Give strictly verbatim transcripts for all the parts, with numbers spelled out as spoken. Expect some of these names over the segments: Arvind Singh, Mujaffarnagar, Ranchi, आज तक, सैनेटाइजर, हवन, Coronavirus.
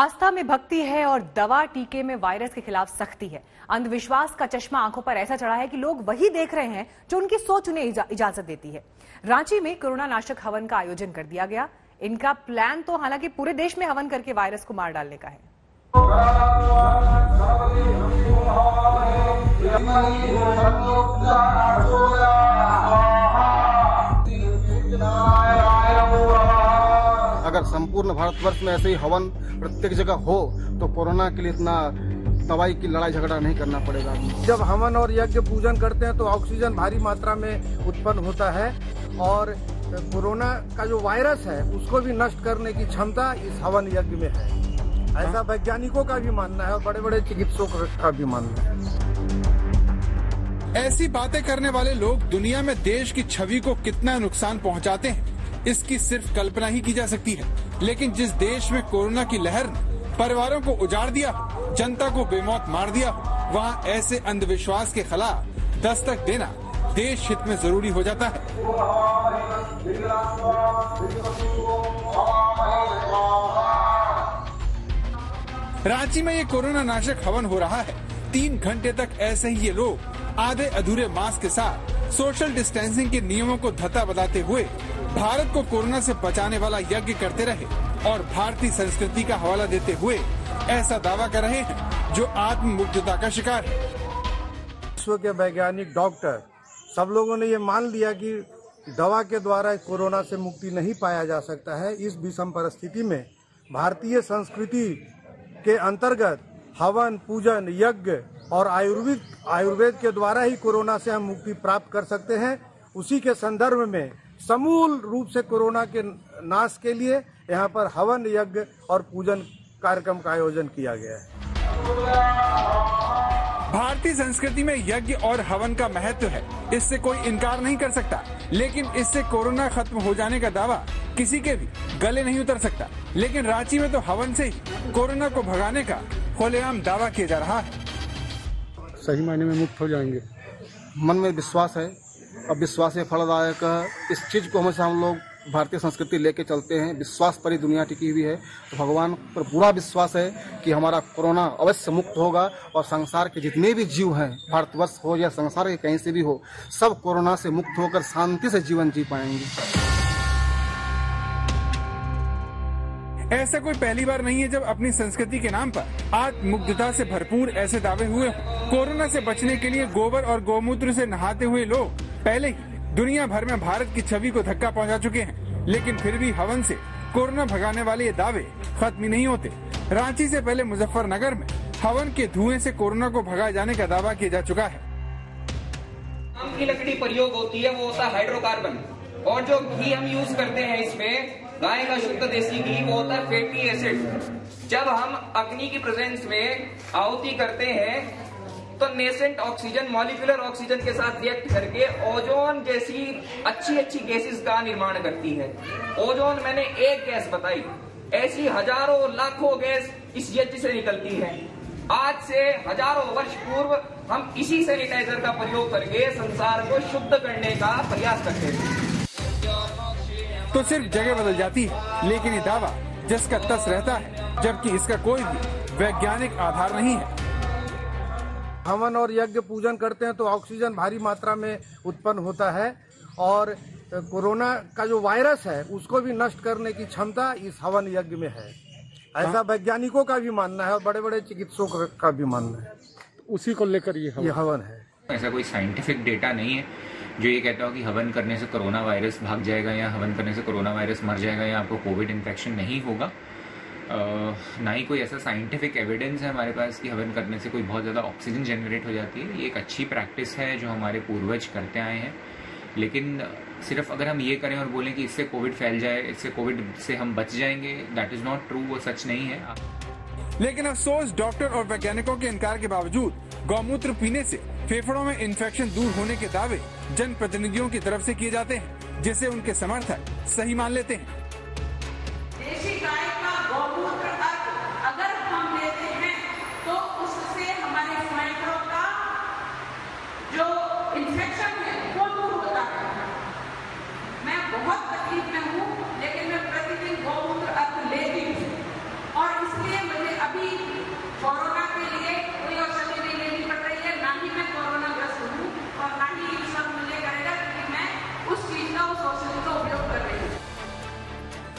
आस्था में भक्ति है और दवा टीके में वायरस के खिलाफ सख्ती है। अंधविश्वास का चश्मा आंखों पर ऐसा चढ़ा है कि लोग वही देख रहे हैं जो उनकी सोच उन्हें इजा, इजाजत देती है। रांची में कोरोना नाशक हवन का आयोजन कर दिया गया। इनका प्लान तो हालांकि पूरे देश में हवन करके वायरस को मार डालने का है। अगर संपूर्ण भारतवर्ष में ऐसे ही हवन प्रत्येक जगह हो तो कोरोना के लिए इतना दवाई की लड़ाई झगड़ा नहीं करना पड़ेगा। जब हवन और यज्ञ पूजन करते हैं तो ऑक्सीजन भारी मात्रा में उत्पन्न होता है और कोरोना का जो वायरस है उसको भी नष्ट करने की क्षमता इस हवन यज्ञ में है, ऐसा वैज्ञानिकों का भी मानना है और बड़े बड़े चिकित्सकों का भी मानना है। ऐसी बातें करने वाले लोग दुनिया में देश की छवि को कितना नुकसान पहुँचाते हैं इसकी सिर्फ कल्पना ही की जा सकती है। लेकिन जिस देश में कोरोना की लहर परिवारों को उजाड़ दिया, जनता को बेमौत मार दिया, वहाँ ऐसे अंधविश्वास के खिलाफ दस्तक देना देश हित में जरूरी हो जाता है। रांची में ये कोरोना नाशक हवन हो रहा है। तीन घंटे तक ऐसे ही ये लोग आधे अधूरे मास्क के साथ सोशल डिस्टेंसिंग के नियमों को धत्ता बताते हुए भारत को कोरोना से बचाने वाला यज्ञ करते रहे और भारतीय संस्कृति का हवाला देते हुए ऐसा दावा कर रहे हैं जो आत्ममुग्धता का शिकार है। विश्व के वैज्ञानिक, डॉक्टर सब लोगों ने ये मान लिया कि दवा के द्वारा कोरोना से मुक्ति नहीं पाया जा सकता है। इस विषम परिस्थिति में भारतीय संस्कृति के अंतर्गत हवन, पूजन, यज्ञ और आयुर्वेद आयुर्वेद के द्वारा ही कोरोना से हम मुक्ति प्राप्त कर सकते हैं। उसी के संदर्भ में समूल रूप से कोरोना के नाश के लिए यहाँ पर हवन, यज्ञ और पूजन कार्यक्रम का आयोजन किया गया है। भारतीय संस्कृति में यज्ञ और हवन का महत्व है, इससे कोई इनकार नहीं कर सकता। लेकिन इससे कोरोना खत्म हो जाने का दावा किसी के भी गले नहीं उतर सकता। लेकिन रांची में तो हवन से ही कोरोना को भगाने का खुलेआम दावा किया जा रहा है। सही मायने में मुक्त हो जाएंगे। मन में विश्वास है, अब विश्वास है फलदायक है। इस चीज़ को हमेशा हम लोग भारतीय संस्कृति लेके चलते हैं। विश्वास पर ही दुनिया टिकी हुई है, तो भगवान पर पूरा विश्वास है कि हमारा कोरोना अवश्य मुक्त होगा और संसार के जितने भी जीव हैं, भारतवर्ष हो या संसार के कहीं से भी हो, सब कोरोना से मुक्त होकर शांति से जीवन जी पाएंगे। ऐसा कोई पहली बार नहीं है जब अपनी संस्कृति के नाम पर आत्ममुग्धता से भरपूर ऐसे दावे हुए। कोरोना से बचने के लिए गोबर और गोमूत्र से नहाते हुए लोग पहले ही दुनिया भर में भारत की छवि को धक्का पहुंचा चुके हैं। लेकिन फिर भी हवन से कोरोना भगाने वाले ये दावे खत्म ही नहीं होते। रांची से पहले मुजफ्फरनगर में हवन के धुएं से कोरोना को भगाए जाने का दावा किया जा चुका है। आम की लकड़ी प्रयोग होती है, वो होता है हाइड्रोकार्बन, और जो घी हम यूज करते हैं इसमें गाय का शुद्ध देसी घी, वो होता है फैटी एसिड। जब हम अग्नि की प्रेजेंस में आहुति करते हैं तो नेसेंट ऑक्सीजन मॉलिक्यूलर ऑक्सीजन के साथ रिएक्ट करके ओजोन जैसी अच्छी अच्छी गैसेस का निर्माण करती है। ओजोन मैंने एक गैस बताई, ऐसी हजारों लाखों गैस इस यज्ञ से निकलती है। आज से हजारों वर्ष पूर्व हम इसी सैनिटाइजर का प्रयोग करके संसार को शुद्ध करने का प्रयास करते हैं। तो सिर्फ जगह बदल जाती है, लेकिन ये दावा जिसका तस रहता है, जबकि इसका कोई भी वैज्ञानिक आधार नहीं है। हवन और यज्ञ पूजन करते हैं तो ऑक्सीजन भारी मात्रा में उत्पन्न होता है और कोरोना का जो वायरस है उसको भी नष्ट करने की क्षमता इस हवन यज्ञ में है, ऐसा वैज्ञानिकों का भी मानना है और बड़े बड़े चिकित्सकों का भी मानना है। उसी को लेकर ये हवन, ये हवन है। ऐसा कोई साइंटिफिक डेटा नहीं है जो ये कहता हो कि हवन करने से कोरोना वायरस भाग जाएगा या हवन करने से कोरोना वायरस मर जाएगा या आपको कोविड इन्फेक्शन नहीं होगा। ना ही कोई ऐसा साइंटिफिक एविडेंस है हमारे पास कि हवन करने से कोई बहुत ज़्यादा ऑक्सीजन जनरेट हो जाती है। ये एक अच्छी प्रैक्टिस है जो हमारे पूर्वज करते आए हैं। लेकिन सिर्फ अगर हम ये करें और बोलें कि इससे कोविड फैल जाए, इससे कोविड से हम बच जाएंगे, दैट इज़ नॉट ट्रू, वो सच नहीं है। लेकिन अफसोस, डॉक्टर और वैज्ञानिकों के इनकार के बावजूद गौमूत्र पीने से फेफड़ों में इन्फेक्शन दूर होने के दावे जनप्रतिनिधियों की तरफ से किए जाते हैं, जिसे उनके समर्थक सही मान लेते हैं। लेकिन मैं प्रतिदिन गौमूत्र लेती हूँ और इसलिए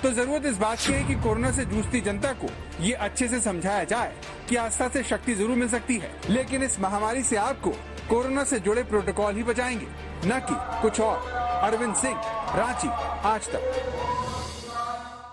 तो जरूरत इस बात की है कि कोरोना से जूझती जनता को ये अच्छे से समझाया जाए कि आस्था से शक्ति जरूर मिल सकती है, लेकिन इस महामारी से आपको कोरोना से जुड़े प्रोटोकॉल ही बचाएंगे, न कि कुछ और। अरविंद सिंह, रांची, आज तक।